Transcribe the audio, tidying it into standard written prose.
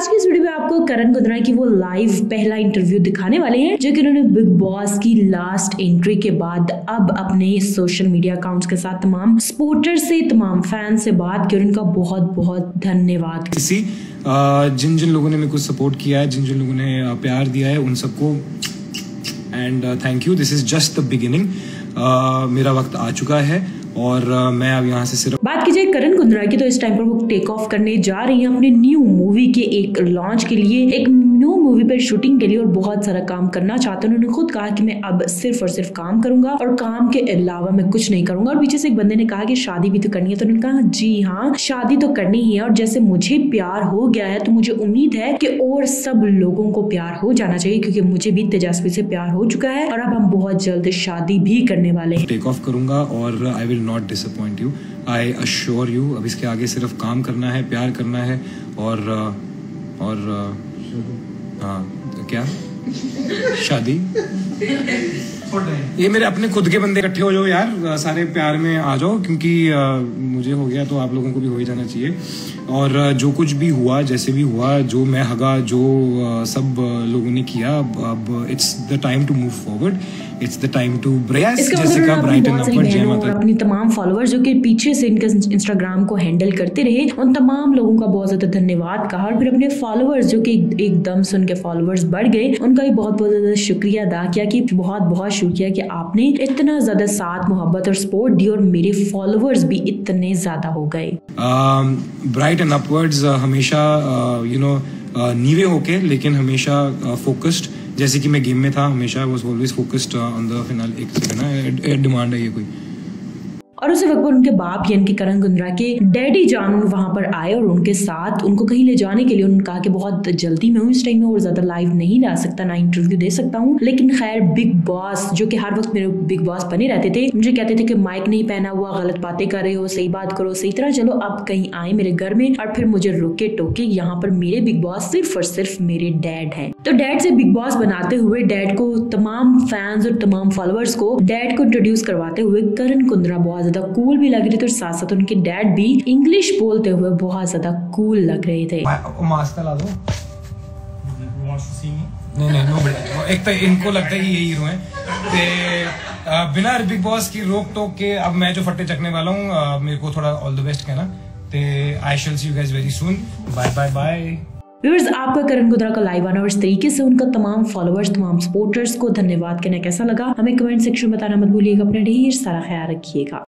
आज की इस वीडियो में आपको करण कुंद्रा की वो लाइव पहला इंटरव्यू दिखाने वाले हैं जो कि उन्होंने बिग बॉस की लास्ट एंट्री के बाद अब अपने सोशल मीडिया अकाउंट्स के साथ तमाम सपोर्टर से, तमाम फैन से बात की और उनका बहुत बहुत धन्यवाद। जिन जिन लोगों ने मेरे को सपोर्ट किया है, जिन जिन लोगों ने प्यार दिया है, उन सबको and thank you. This is just the beginning. मेरा वक्त आ चुका है और मैं अब यहाँ से सिर्फ बात कीजिए करण कुंद्रा की तो इस टाइम पर वो टेक ऑफ करने जा रही हैं अपने न्यू मूवी के एक लॉन्च के लिए, एक न्यू मूवी पर शूटिंग के लिए और बहुत सारा काम करना चाहते हैं। उन्होंने खुद कहा कि मैं अब सिर्फ और सिर्फ काम करूंगा और काम के अलावा मैं कुछ नहीं करूंगा। और पीछे से एक बंदे ने कहा कि शादी भी तो करनी है, तो उन्होंने कहा जी हाँ, शादी तो करनी ही है और जैसे मुझे प्यार हो गया है तो मुझे उम्मीद है कि और सब लोगों को प्यार हो जाना चाहिए, क्योंकि मुझे भी तेजस्वी से प्यार हो चुका है और अब हम बहुत जल्द शादी भी करने वाले हैं। टेक ऑफ करूंगा और I will not disappoint you, I assure you. अब इसके आगे सिर्फ काम करना है, प्यार करना है और हाँ क्या शादी। ये मेरे अपने खुद के बंदे इकट्ठे हो जाओ यार, सारे प्यार में आ जाओ, क्योंकि मुझे हो गया तो आप लोगों को भी हो ही जाना चाहिए। और जो कुछ भी हुआ, जैसे भी हुआ, जो मैं हगा, जो सब लोगों ने किया, अब it's the time to move forward, it's the time to brace. Jessica brighten up जय माता। अपनी तमाम फॉलोअर्स जो कि पीछे से इनके इंस्टाग्राम को हैंडल करते रहे, उन तमाम लोगों का बहुत ज्यादा धन्यवाद कहा और फिर अपने फॉलोअर्स जो कि एकदम से उनके फॉलोअर्स बढ़ गए, उनका भी बहुत बहुत ज्यादा शुक्रिया अदा किया कि बहुत बहुत शुक्रिया कि आपने इतना ज्यादा साथ, मोहब्बत और सपोर्ट दी और मेरे फॉलोअर्स भी इतने ज्यादा हो गए। ब्राइट एंड अपवर्ड्स, हमेशा यू नो नीवे होके, लेकिन हमेशा फोकस्ड। जैसे कि मैं गेम में था, हमेशा was always focused on the final. एक सेकंड ना, डिमांड है ये कोई। और उसी वक्त पर उनके बाप यानी कि करण कुंद्रा के डैडी जान वहाँ पर आए और उनके साथ उनको कहीं ले जाने के लिए उन्होंने कहा कि बहुत जल्दी में हूँ, इस टाइम में और ज्यादा लाइव नहीं ला सकता, ना इंटरव्यू दे सकता हूँ, लेकिन खैर बिग बॉस जो कि हर वक्त मेरे बिग बॉस बने रहते थे, मुझे कहते थे कि माइक नहीं पहना हुआ, गलत बातें कर रहे हो, सही बात करो, सही तरह चलो। अब कहीं आए मेरे घर में और फिर मुझे रोके टोके। यहाँ पर मेरे बिग बॉस सिर्फ और सिर्फ मेरे डैड है। तो डैड से बिग बॉस बनाते हुए, डैड को तमाम फैंस और तमाम फॉलोअर्स को डैड को इंट्रोड्यूस करवाते हुए करण कुंद्रा बहुत ज़्यादा कूल भी लग रही थी और साथ साथ उनके डैड भी इंग्लिश बोलते हुए बहुत ज़्यादा कूल लग रहे थे। मास्क ला दो। नहीं नो बेटा, एक तो इनको लगता है कि ये हीरो हैं। ते बिना बिग बॉस की रोक टोक के अब मैं जो फट्टे चकने वाला हूँ, मेरे को थोड़ा ऑल द बेस्ट कहना। ते I shall see you guys very soon, bye bye bye. Viewers, आपका करण कुंद्रा का लाइव आना और इस तरीके से उनका तमाम फॉलोअर्स, तमाम सपोर्टर्स को धन्यवाद कहना कैसा लगा, हमें कमेंट सेक्शन में बताना मत भूलिएगा। अपना ढेर सारा ख्याल रखिएगा।